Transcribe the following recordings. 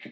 Hi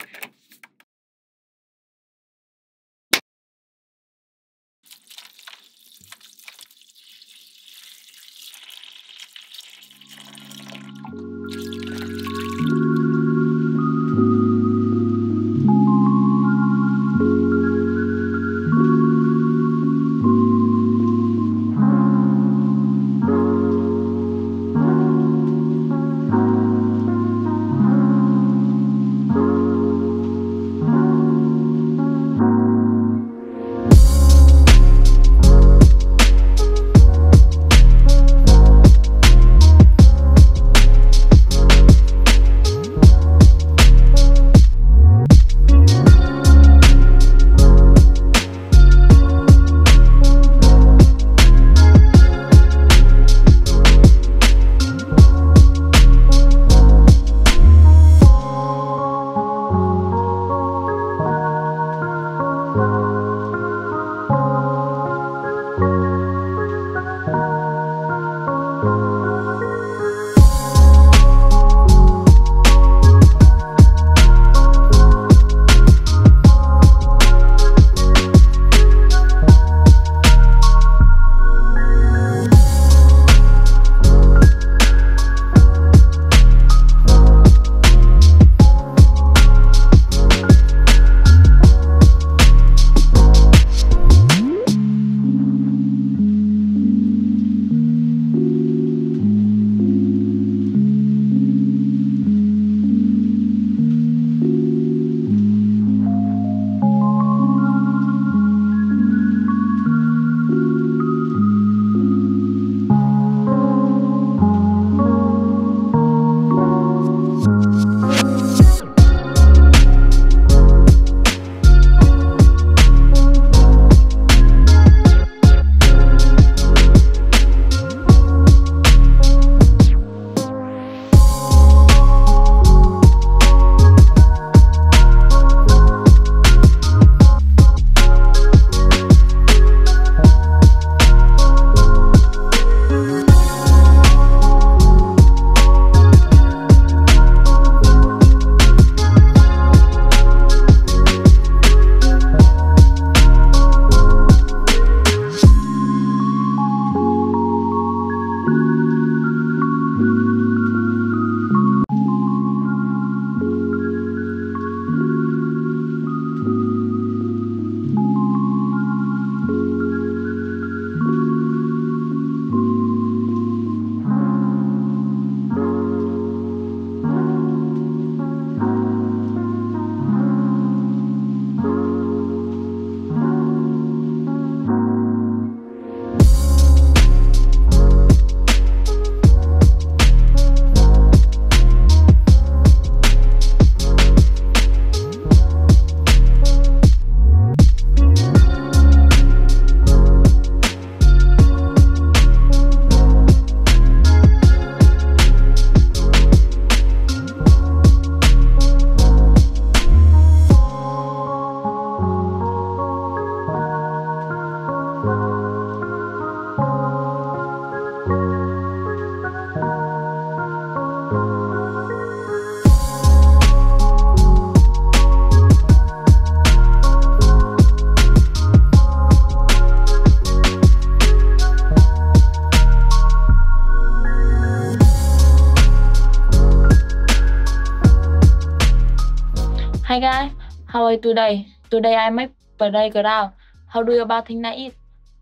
guys, how are you today? Today I make bread ground. How do you about think like it?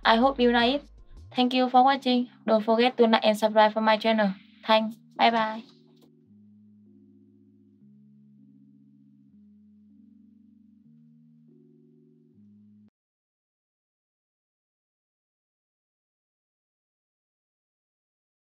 I hope you like it. Thank you for watching. Don't forget to like and subscribe for my channel. Thanks. Bye bye.